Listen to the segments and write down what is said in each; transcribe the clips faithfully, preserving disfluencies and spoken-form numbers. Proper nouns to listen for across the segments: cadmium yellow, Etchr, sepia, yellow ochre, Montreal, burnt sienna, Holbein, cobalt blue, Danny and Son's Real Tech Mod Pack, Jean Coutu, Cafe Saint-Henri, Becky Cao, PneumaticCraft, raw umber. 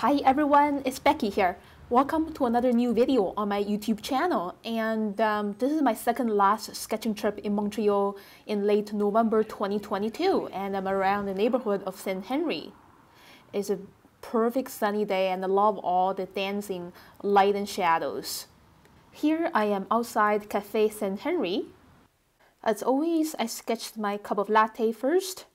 Hi everyone, it's Becky here. Welcome to another new video on my YouTube channel, and um, this is my second last sketching trip in Montreal in late November twenty twenty-two, and I'm around the neighborhood of Saint-Henri. It's a perfect sunny day and I love all the dancing light and shadows. Here I am outside Cafe Saint-Henri. As always, I sketched my cup of latte first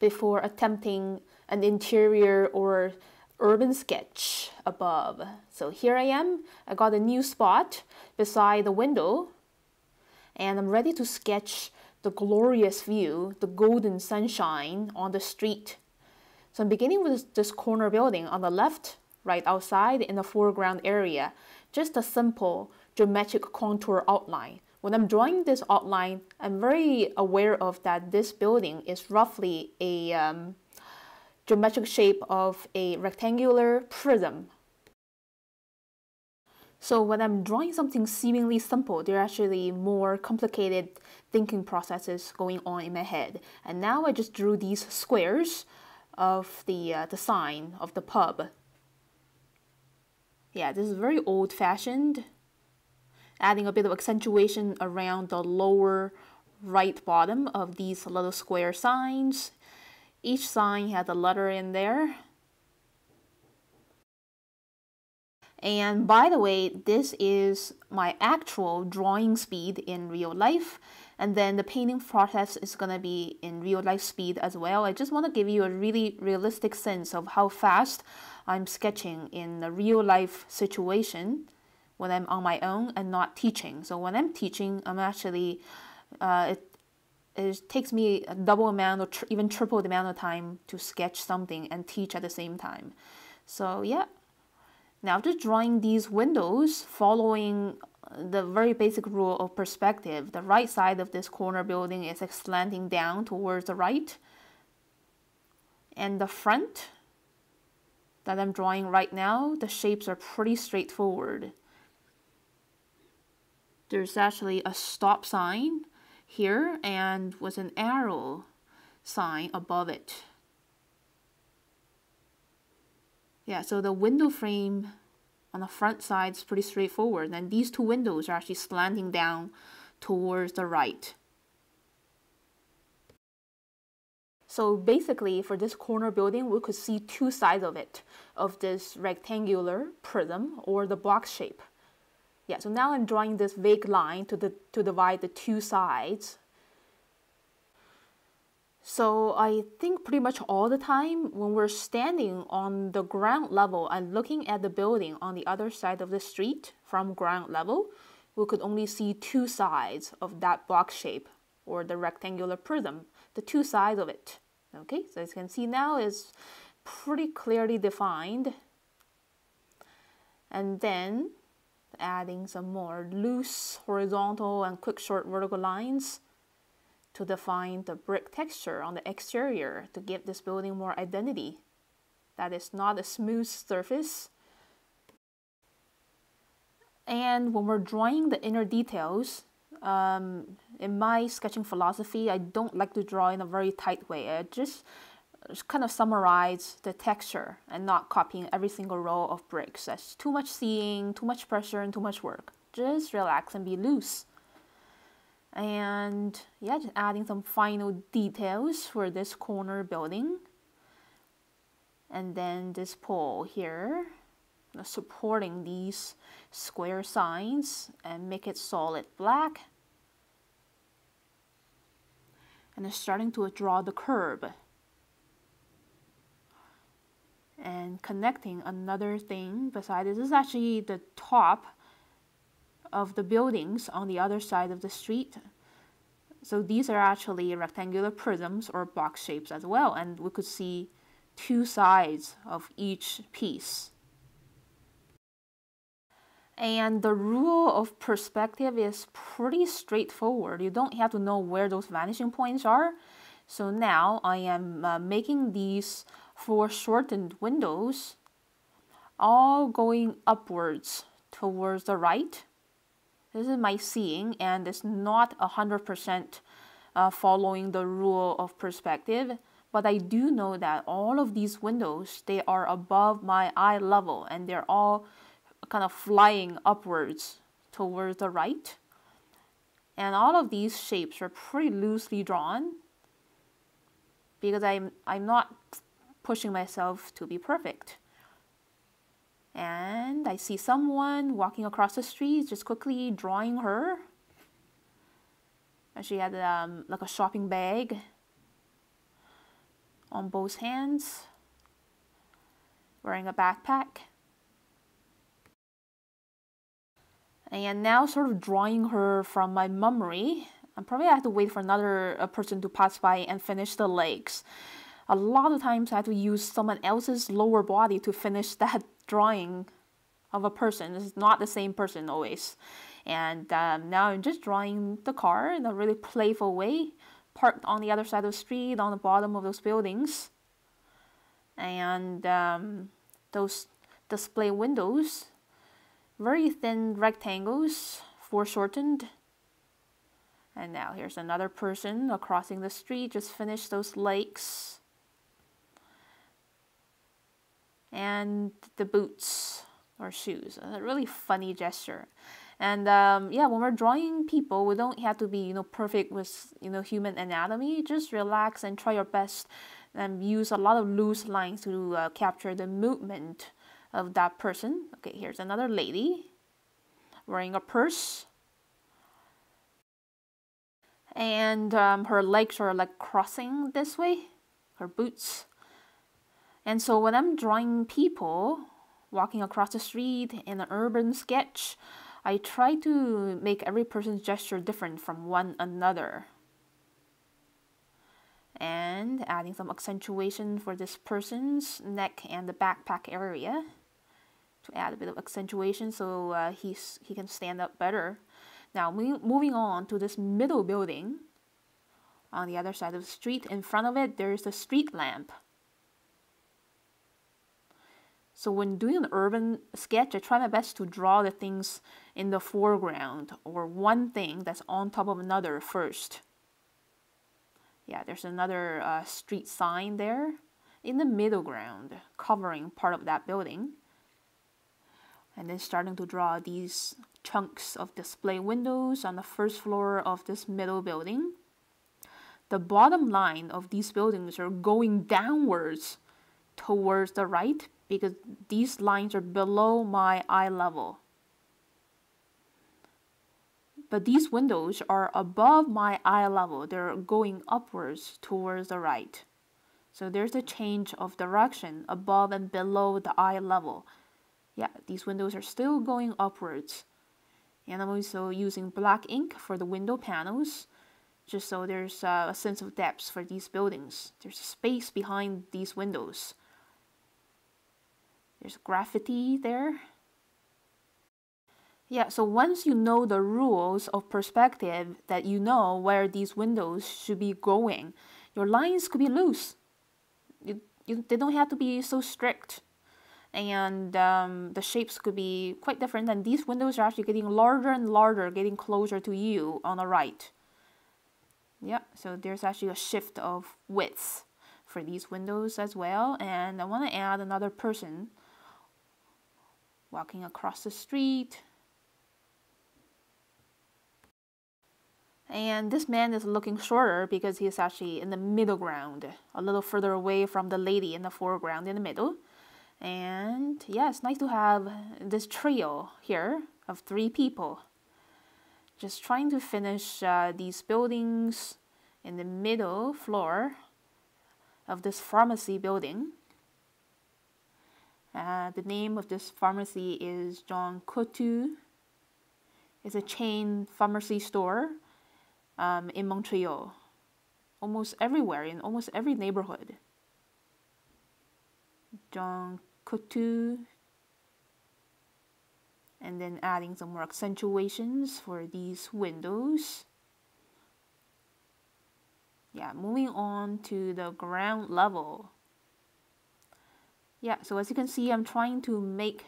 before attempting an interior or urban sketch above. So here I am, I got a new spot beside the window, and I'm ready to sketch the glorious view, the golden sunshine on the street. So I'm beginning with this corner building on the left, right outside in the foreground area, just a simple geometric contour outline. When I'm drawing this outline, I'm very aware of that this building is roughly a um, geometric shape of a rectangular prism. So when I'm drawing something seemingly simple, there are actually more complicated thinking processes going on in my head. And now I just drew these squares of the, uh, the sign of the pub. Yeah, this is very old-fashioned, adding a bit of accentuation around the lower right bottom of these little square signs. Each sign had a letter in there. And by the way, this is my actual drawing speed in real life. And then the painting process is going to be in real life speed as well. I just want to give you a really realistic sense of how fast I'm sketching in a real life situation when I'm on my own and not teaching. So when I'm teaching, I'm actually... Uh, it, It takes me a double amount or tr even triple the amount of time to sketch something and teach at the same time. So yeah, now just drawing these windows following the very basic rule of perspective. The right side of this corner building is like slanting down towards the right. And the front that I'm drawing right now, the shapes are pretty straightforward. There's actually a stop sign here and with an arrow sign above it. Yeah, so the window frame on the front side is pretty straightforward, and these two windows are actually slanting down towards the right. So basically for this corner building, we could see two sides of it, of this rectangular prism or the box shape. Yeah, so now I'm drawing this vague line to, the, to divide the two sides. So I think pretty much all the time when we're standing on the ground level and looking at the building on the other side of the street from ground level, we could only see two sides of that box shape or the rectangular prism, the two sides of it. Okay, so as you can see now it's pretty clearly defined. And then adding some more loose horizontal and quick short vertical lines to define the brick texture on the exterior to give this building more identity. That is not a smooth surface. And when we're drawing the inner details, um, in my sketching philosophy, I don't like to draw in a very tight way. I just Just kind of summarize the texture and not copying every single row of bricks. That's too much seeing, too much pressure, and too much work. Just relax and be loose. And yeah, just adding some final details for this corner building. And then this pole here, supporting these square signs and make it solid black. And then starting to draw the curb. And connecting another thing beside this is actually the top of the buildings on the other side of the street. So these are actually rectangular prisms or box shapes as well, and we could see two sides of each piece. And the rule of perspective is pretty straightforward. You don't have to know where those vanishing points are. So now I am uh, making these foreshortened windows, all going upwards towards the right. This is my seeing, and it's not a hundred percent following the rule of perspective, But I do know that all of these windows, they are above my eye level, and they're all kind of flying upwards towards the right. And all of these shapes are pretty loosely drawn because I'm, I'm not pushing myself to be perfect. And I see someone walking across the street, just quickly drawing her. And she had um, like a shopping bag on both hands, wearing a backpack. And now sort of drawing her from my memory, I probably have to wait for another uh, person to pass by and finish the legs. A lot of times I have to use someone else's lower body to finish that drawing of a person. It's not the same person always. And um, now I'm just drawing the car in a really playful way, parked on the other side of the street, on the bottom of those buildings. And um, those display windows, very thin rectangles, foreshortened. And now here's another person crossing the street, just finished those legs. And the boots or shoes, a really funny gesture. And um, yeah, when we're drawing people, we don't have to be, you know, perfect with, you know, human anatomy. Just relax and try your best and use a lot of loose lines to uh, capture the movement of that person. Okay, here's another lady wearing a purse, and um, her legs are like crossing this way, her boots. And so when I'm drawing people walking across the street in an urban sketch, I try to make every person's gesture different from one another, and adding some accentuation for this person's neck and the backpack area to add a bit of accentuation so uh, he's, he can stand up better. Now mo moving on to this middle building on the other side of the street. In front of it, there's the street lamp. So when doing an urban sketch, I try my best to draw the things in the foreground or one thing that's on top of another first. Yeah, there's another uh, street sign there in the middle ground, covering part of that building. And then starting to draw these chunks of display windows on the first floor of this middle building. The bottom line of these buildings are going downwards towards the right, because these lines are below my eye level. But these windows are above my eye level. They're going upwards towards the right. So there's a change of direction above and below the eye level. Yeah, these windows are still going upwards. And I'm also using black ink for the window panels, just so there's uh, a sense of depth for these buildings. There's a space behind these windows. There's graffiti there. Yeah, so once you know the rules of perspective, that you know where these windows should be going, your lines could be loose. You, you, they don't have to be so strict. And um, the shapes could be quite different, and these windows are actually getting larger and larger, getting closer to you on the right. Yeah, so there's actually a shift of width for these windows as well. And I want to add another person walking across the street. And this man is looking shorter because he's actually in the middle ground, a little further away from the lady in the foreground in the middle. And yeah, it's nice to have this trio here of three people just trying to finish uh, these buildings in the middle floor of this pharmacy building. Uh, the name of this pharmacy is Jean Coutu. It's a chain pharmacy store Um, in Montreal, almost everywhere, in almost every neighborhood. Jean Coutu, and then adding some more accentuations for these windows. Yeah, moving on to the ground level. Yeah, so as you can see, I'm trying to make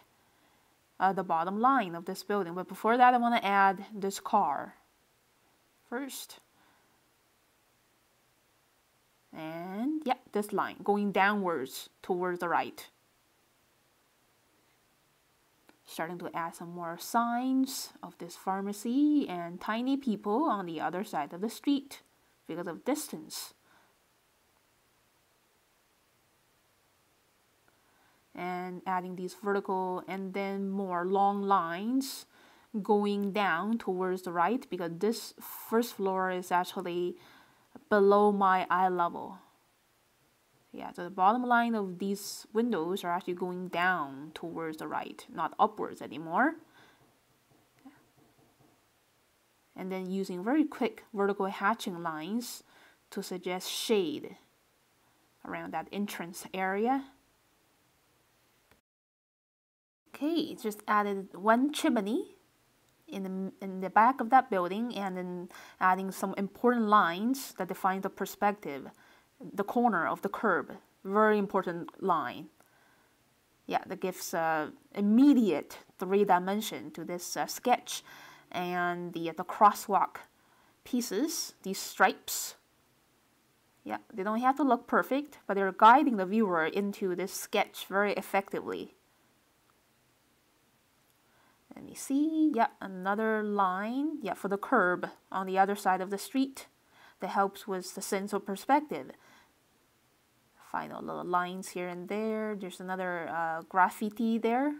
uh, the bottom line of this building, but before that I want to add this car first. And yeah, this line going downwards towards the right. Starting to add some more signs of this pharmacy and tiny people on the other side of the street because of distance. And adding these vertical and then more long lines going down towards the right because this first floor is actually below my eye level. Yeah, so the bottom line of these windows are actually going down towards the right, not upwards anymore. And then using very quick vertical hatching lines to suggest shade around that entrance area. Okay, just added one chimney in the, in the back of that building and then adding some important lines that define the perspective. The corner of the curb, very important line. Yeah, that gives uh, immediate three dimension to this uh, sketch. And the, the crosswalk pieces, these stripes. Yeah, they don't have to look perfect, but they're guiding the viewer into this sketch very effectively. Let me see, yeah, another line, yeah, for the curb on the other side of the street that helps with the sense of perspective. Final little lines here and there. There's another uh, graffiti there.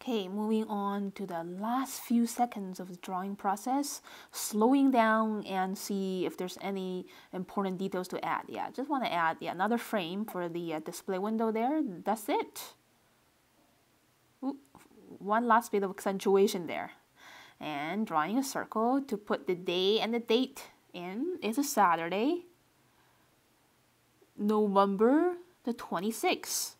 Okay, moving on to the last few seconds of the drawing process, slowing down and see if there's any important details to add. Yeah, just want to add yeah, another frame for the uh, display window there. That's it. Ooh, one last bit of accentuation there. And drawing a circle to put the day and the date in. It's a Saturday, November the twenty-sixth.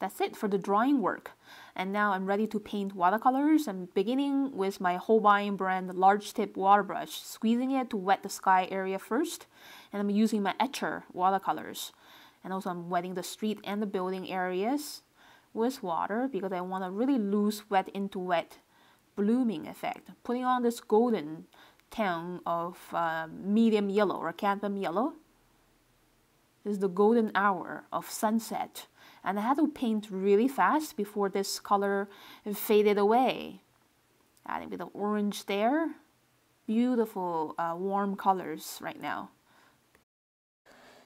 That's it for the drawing work. And now I'm ready to paint watercolors. I'm beginning with my Holbein brand large tip water brush, squeezing it to wet the sky area first. And I'm using my Etchr watercolors. And also I'm wetting the street and the building areas with water because I want a really loose wet into wet blooming effect, putting on this golden tone of uh, medium yellow or cadmium yellow. This is the golden hour of sunset, and I had to paint really fast before this color faded away. Adding a bit of orange there. Beautiful uh, warm colors right now.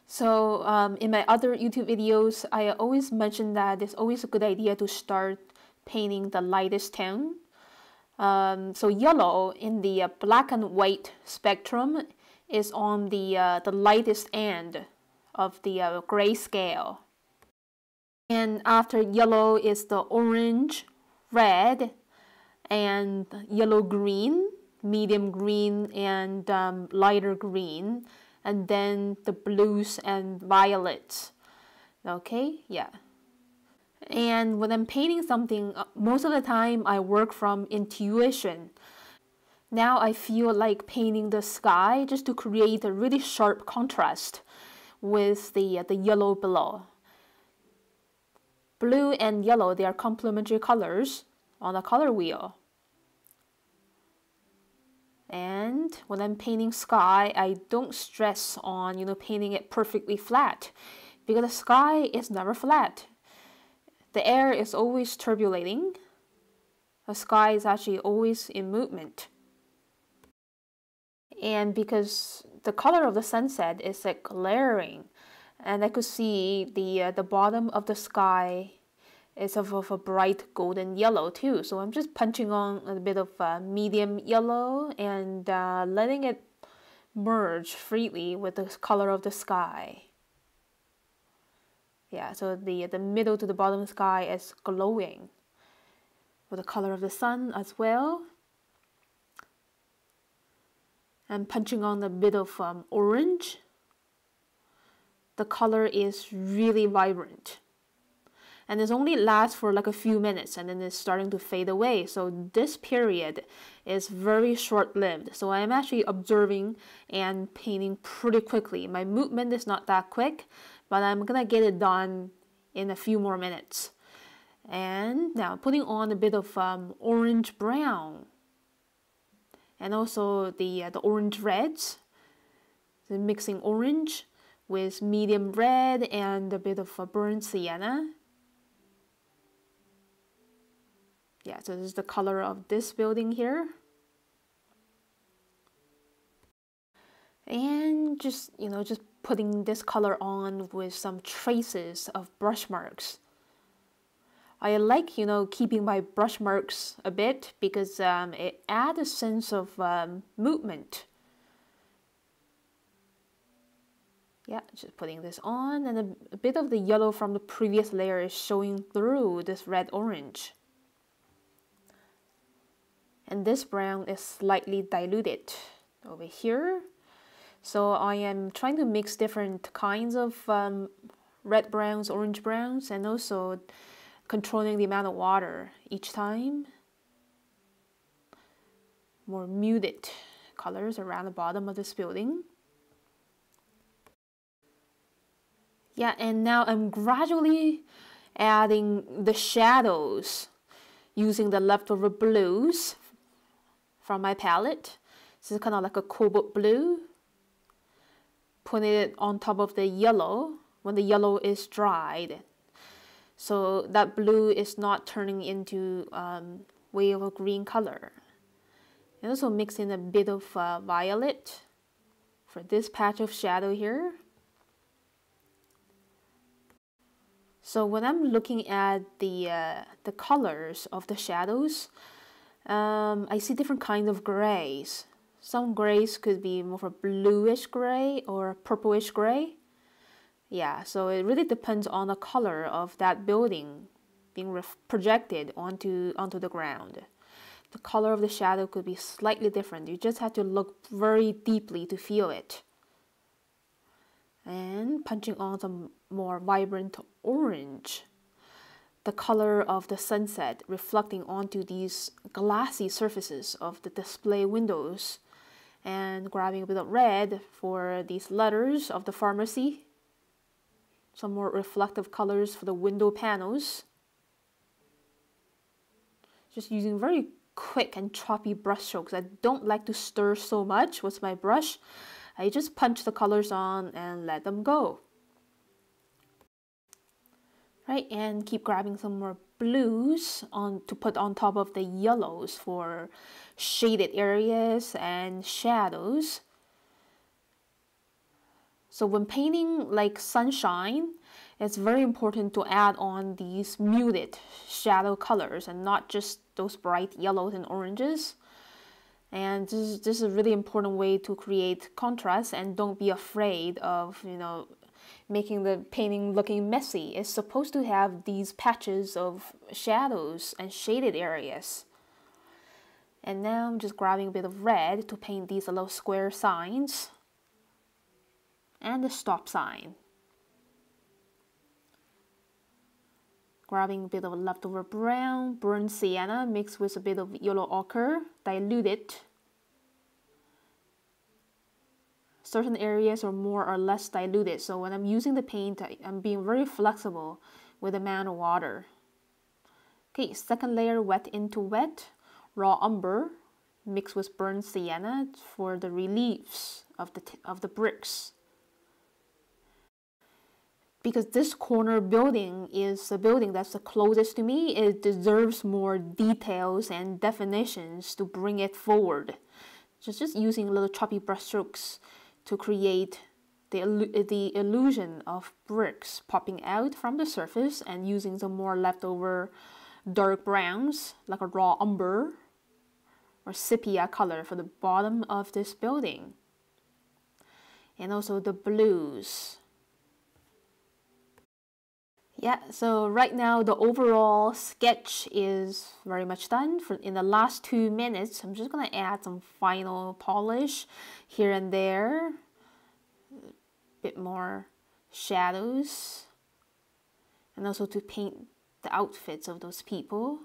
So um, in my other YouTube videos, I always mention that it's always a good idea to start painting the lightest tone. Um, so yellow in the uh, black and white spectrum is on the, uh, the lightest end of the uh, gray scale. And after yellow is the orange, red, and yellow green, medium green, and um, lighter green, and then the blues and violets. Okay, yeah. And when I'm painting something, most of the time I work from intuition. Now I feel like painting the sky just to create a really sharp contrast with the, the yellow below. Blue and yellow, they are complementary colors on the color wheel. And when I'm painting sky, I don't stress on, you know, painting it perfectly flat because the sky is never flat. The air is always turbulating. The sky is actually always in movement. And because the color of the sunset is like glaring, and I could see the, uh, the bottom of the sky is of, of a bright golden yellow too. So I'm just punching on a bit of uh, medium yellow and uh, letting it merge freely with the color of the sky. Yeah, so the, the middle to the bottom sky is glowing with the color of the sun as well. And punching on a bit of um, orange. The color is really vibrant. And this only lasts for like a few minutes and then it's starting to fade away. So this period is very short-lived. So I'm actually observing and painting pretty quickly. My movement is not that quick, but I'm gonna get it done in a few more minutes. And now putting on a bit of um, orange brown and also the, uh, the orange reds Then mixing orange with medium red and a bit of a burnt sienna. Yeah, so this is the color of this building here. And just, you know, just putting this color on with some traces of brush marks. I like, you know, keeping my brush marks a bit because um, it adds a sense of um, movement. Yeah, just putting this on, and a, a bit of the yellow from the previous layer is showing through this red-orange. And this brown is slightly diluted over here. So I am trying to mix different kinds of um, red browns, orange browns, and also controlling the amount of water each time. More muted colors around the bottom of this building. Yeah, and now I'm gradually adding the shadows using the leftover blues from my palette. This is kind of like a cobalt blue. Putting it on top of the yellow when the yellow is dried. So that blue is not turning into um, way of a green color. And also mix in a bit of uh, violet for this patch of shadow here. So when I'm looking at the, uh, the colors of the shadows, um, I see different kinds of grays. Some grays could be more of a bluish gray or a purplish gray. Yeah, so it really depends on the color of that building being projected onto, onto the ground. The color of the shadow could be slightly different. You just have to look very deeply to feel it. And punching on some more vibrant orange, the color of the sunset reflecting onto these glassy surfaces of the display windows, and grabbing a bit of red for these letters of the pharmacy, some more reflective colors for the window panels. Just using very quick and choppy brush strokes. I don't like to stir so much with my brush. I just punch the colors on and let them go. Right, and keep grabbing some more blues on to put on top of the yellows for shaded areas and shadows. So when painting like sunshine, it's very important to add on these muted shadow colors and not just those bright yellows and oranges. And this is, this is a really important way to create contrast, and don't be afraid of, you know, making the painting looking messy. It's supposed to have these patches of shadows and shaded areas. And now I'm just grabbing a bit of red to paint these little square signs and the stop sign. Grabbing a bit of leftover brown, burnt sienna mixed with a bit of yellow ochre, diluted. Certain areas are more or less diluted, so when I'm using the paint, I'm being very flexible with the amount of water. Okay, second layer, wet into wet, raw umber mixed with burnt sienna for the reliefs of the, of the bricks. Because this corner building is the building that's the closest to me, it deserves more details and definitions to bring it forward. Just, just using little choppy brush strokes to create the, the illusion of bricks popping out from the surface, and using some more leftover dark browns, like a raw umber or sepia color for the bottom of this building. And also the blues. Yeah, so right now the overall sketch is very much done. For in the last two minutes, I'm just going to add some final polish here and there. A bit more shadows. And also to paint the outfits of those people.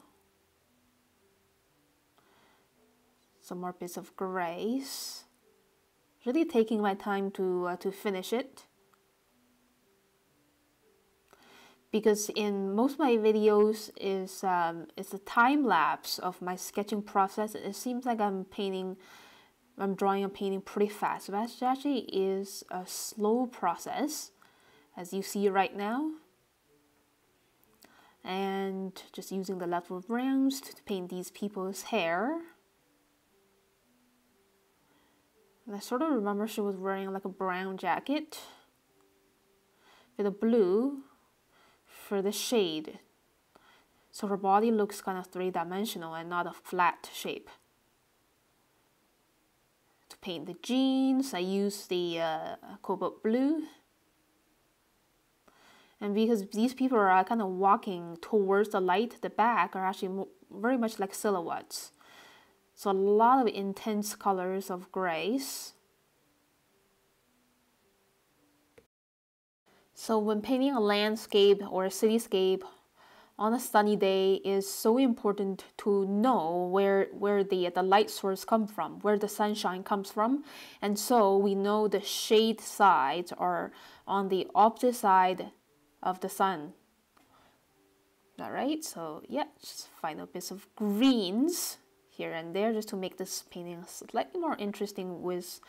Some more bits of grays. Really taking my time to, uh, to finish it. Because in most of my videos is um, it's a time lapse of my sketching process. It seems like I'm painting I'm drawing a painting pretty fast. So that actually is a slow process, as you see right now. And just using the level of rounds to paint these people's hair. And I sort of remember she was wearing like a brown jacket. For the blue, for the shade. So her body looks kind of three-dimensional and not a flat shape. To paint the jeans, I use the uh, cobalt blue. And because these people are kind of walking towards the light, the back are actually very much like silhouettes. So a lot of intense colors of grays. So when painting a landscape or a cityscape on a sunny day, is so important to know where, where the, the light source comes from, where the sunshine comes from. And so we know the shade sides are on the opposite side of the sun. All right, so yeah, just final bits of greens here and there just to make this painting slightly more interesting with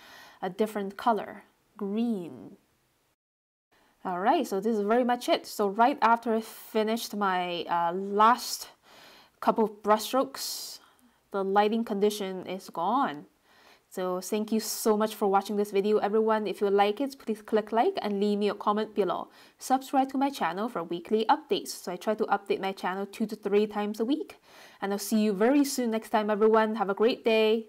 a different color, green. All right, so this is very much it. So right after I finished my uh, last couple of brushstrokes, the lighting condition is gone. So thank you so much for watching this video, everyone. If you like it, please click like and leave me a comment below. Subscribe to my channel for weekly updates. So I try to update my channel two to three times a week. And I'll see you very soon next time, everyone. Have a great day.